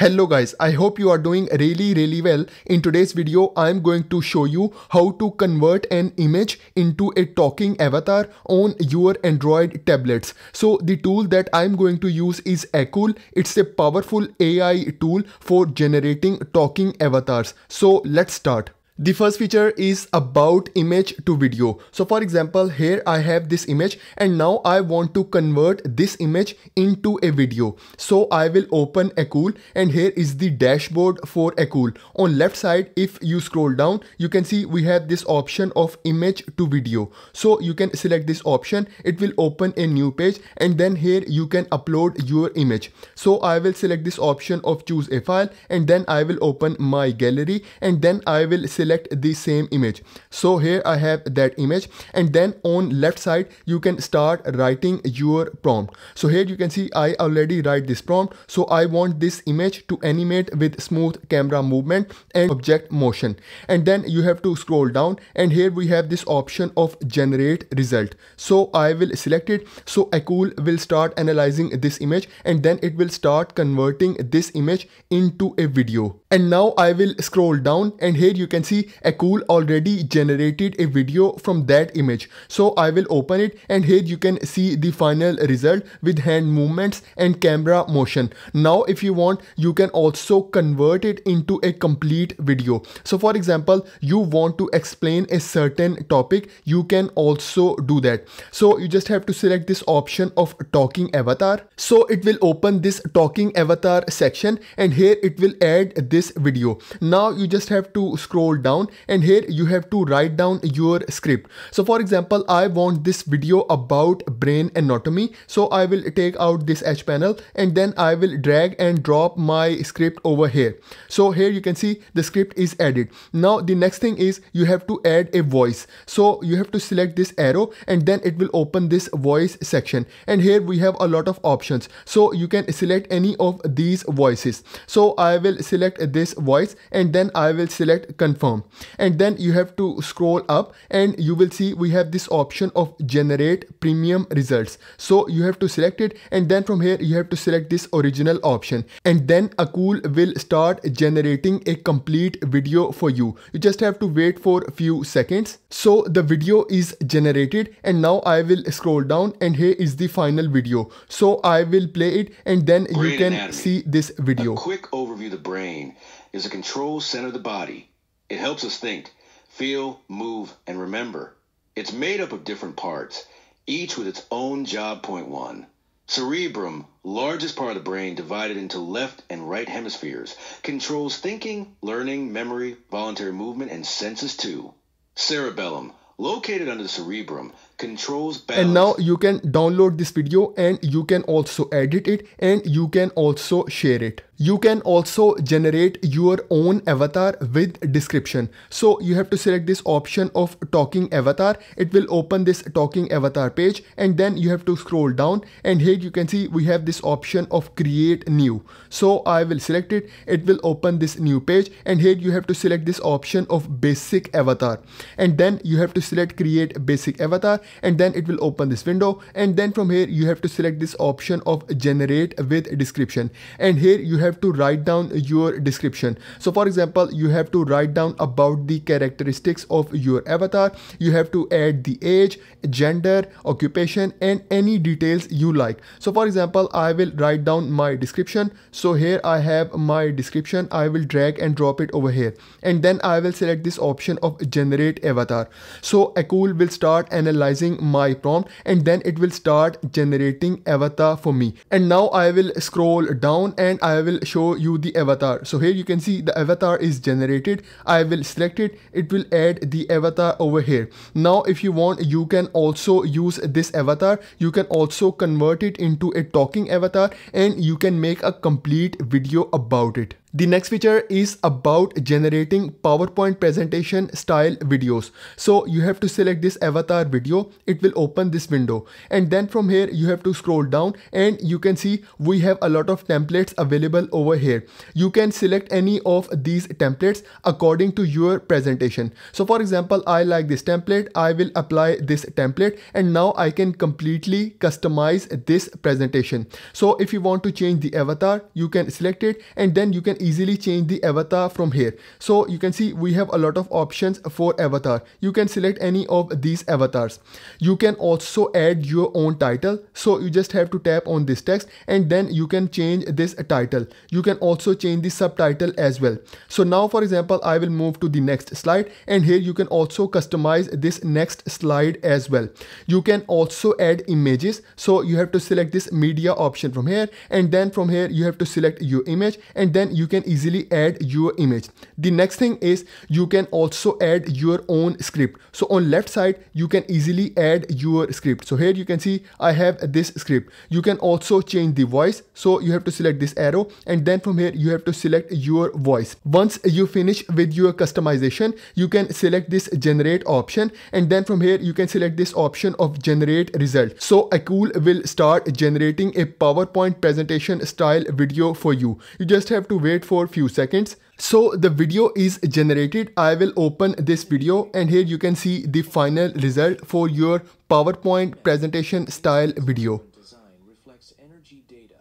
Hello guys, I hope you are doing really well. In today's video, I am going to show you how to convert an image into a talking avatar on your Android tablets. So the tool that I am going to use is Akool. It's a powerful AI tool for generating talking avatars. So let's start. The first feature is about image to video. So for example, here I have this image and now I want to convert this image into a video. So I will open Akool and here is the dashboard for Akool. On left side, if you scroll down, you can see we have this option of image to video. So you can select this option. It will open a new page and then here you can upload your image. So I will select this option of choose a file and then I will open my gallery and then I will select the same image. So here I have that image and then on left side you can start writing your prompt. So here you can see I already write this prompt. So I want this image to animate with smooth camera movement and object motion. And then you have to scroll down and here we have this option of generate result. So I will select it. So Akool will start analyzing this image and then it will start converting this image into a video. And now I will scroll down and here you can see Akool already generated a video from that image. So I will open it and here you can see the final result with hand movements and camera motion. Now if you want, you can also convert it into a complete video. So for example, you want to explain a certain topic, you can also do that. So you just have to select this option of talking avatar. So it will open this talking avatar section and here it will add this video. Now you just have to scroll down and here you have to write down your script. So for example, I want this video about brain anatomy. So I will take out this edge panel and then I will drag and drop my script over here. So here you can see the script is added. Now the next thing is you have to add a voice. So you have to select this arrow and then it will open this voice section. And here we have a lot of options. So you can select any of these voices. So I will select this voice and then I will select confirm. And then you have to scroll up and you will see we have this option of generate premium results. So you have to select it and then from here you have to select this original option and then Akool will start generating a complete video for you. You just have to wait for a few seconds. So the video is generated and now I will scroll down and here is the final video. So I will play it and then you can see this video. A quick overview of the brain is a control center of the body. It helps us think, feel, move, and remember. It's made up of different parts, each with its own job. Point one. Cerebrum, largest part of the brain divided into left and right hemispheres, controls thinking, learning, memory, voluntary movement, and senses too. Cerebellum, located under the cerebrum, controls balance. And now you can download this video and you can also edit it and you can also share it. You can also generate your own avatar with description. So you have to select this option of talking avatar. It will open this talking avatar page and then you have to scroll down and here you can see we have this option of create new. So I will select it. It will open this new page and here you have to select this option of basic avatar and then you have to select create basic avatar and then it will open this window and then from here you have to select this option of generate with description and here you have to write down your description. So for example, you have to write down about the characteristics of your avatar. You have to add the age, gender, occupation, and any details you like. So for example, I will write down my description. So here I have my description. I will drag and drop it over here and then I will select this option of generate avatar. So Akool will start analyzing my prompt and then it will start generating avatar for me. And now I will scroll down and I will show you the avatar. So here you can see the avatar is generated. I will select it. It will add the avatar over here. Now if you want, you can also use this avatar. You can also convert it into a talking avatar and you can make a complete video about it. The next feature is about generating PowerPoint presentation style videos. So you have to select this avatar video. It will open this window. And then from here, you have to scroll down and you can see we have a lot of templates available over here. You can select any of these templates according to your presentation. So for example, I like this template. I will apply this template and now I can completely customize this presentation. So if you want to change the avatar, you can select it and then you can easily change the avatar from here. So you can see we have a lot of options for avatar. You can select any of these avatars. You can also add your own title. So you just have to tap on this text and then you can change this title. You can also change the subtitle as well. So now for example, I will move to the next slide and here you can also customize this next slide as well. You can also add images. So you have to select this media option from here and then from here you have to select your image and then you can easily add your image. The next thing is you can also add your own script. So on left side, you can easily add your script. So here you can see I have this script. You can also change the voice. So you have to select this arrow and then from here you have to select your voice. Once you finish with your customization, you can select this generate option and then from here you can select this option of generate result. So Akool will start generating a PowerPoint presentation style video for you. You just have to wait for a few seconds. So the video is generated. I will open this video and here you can see the final result for your PowerPoint presentation style video. Design reflects energy data.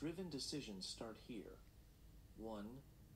Driven decisions start here. 1.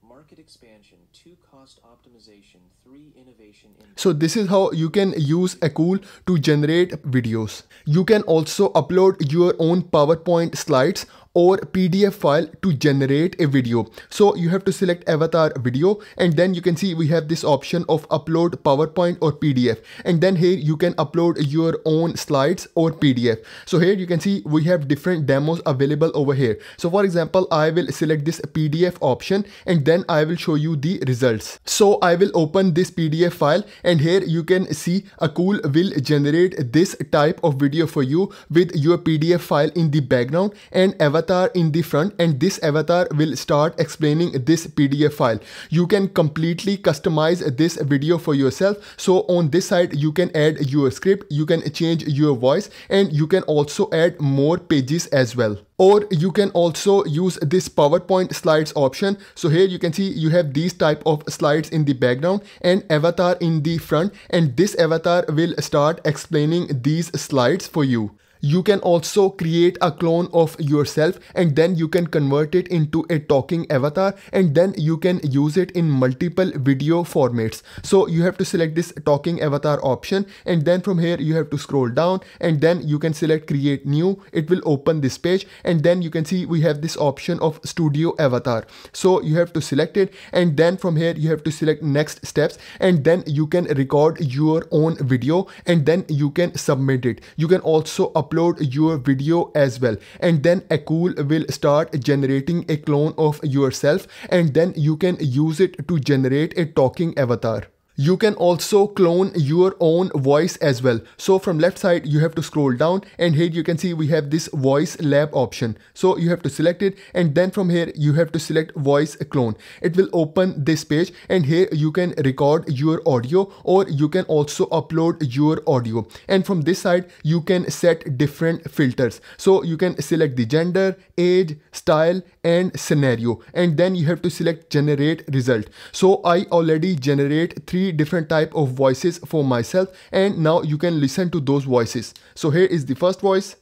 Market expansion, 2. Cost optimization, 3. Innovation. So this is how you can use Akool to generate videos. You can also upload your own PowerPoint slides or PDF file to generate a video. So you have to select avatar video and then you can see we have this option of upload PowerPoint or PDF and then here you can upload your own slides or PDF. So here you can see we have different demos available over here. So for example, I will select this PDF option and then I will show you the results. So I will open this PDF file and here you can see Akool will generate this type of video for you with your PDF file in the background and avatar in the front, and this avatar will start explaining this PDF file. You can completely customize this video for yourself. So on this side, you can add your script, you can change your voice, and you can also add more pages as well. Or you can also use this PowerPoint slides option. So here you can see you have these type of slides in the background and avatar in the front, and this avatar will start explaining these slides for you. You can also create a clone of yourself and then you can convert it into a talking avatar and then you can use it in multiple video formats. So you have to select this talking avatar option and then from here you have to scroll down and then you can select create new. It will open this page and then you can see we have this option of studio avatar. So you have to select it and then from here you have to select next steps and then you can record your own video and then you can submit it. You can also upload your video as well and then Akool will start generating a clone of yourself and then you can use it to generate a talking avatar. You can also clone your own voice as well. So from left side, you have to scroll down and here you can see we have this voice lab option. So you have to select it and then from here you have to select voice clone. It will open this page and here you can record your audio or you can also upload your audio. And from this side, you can set different filters. So you can select the gender, age, style and scenario and then you have to select generate result. So I already generate 3 different type of voices for myself and now you can listen to those voices. So here is the first voice.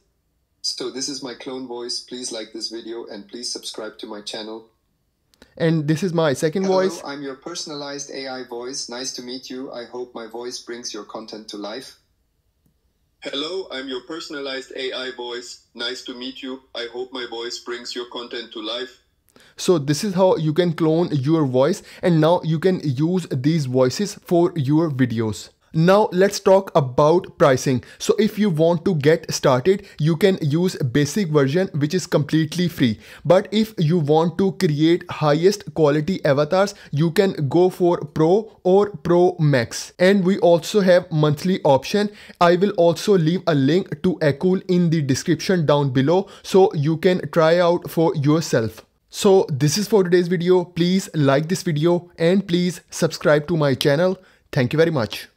So this is my clone voice. Please like this video and please subscribe to my channel. And this is my second voice. I'm your personalized AI voice. Nice to meet you. I hope my voice brings your content to life. Hello, I'm your personalized AI voice. Nice to meet you. I hope my voice brings your content to life. So this is how you can clone your voice and now you can use these voices for your videos. Now let's talk about pricing. So if you want to get started, you can use basic version which is completely free. But if you want to create highest quality avatars, you can go for Pro or Pro Max. And we also have monthly option. I will also leave a link to Akool in the description down below so you can try out for yourself. So this is for today's video. Please like this video and please subscribe to my channel. Thank you very much.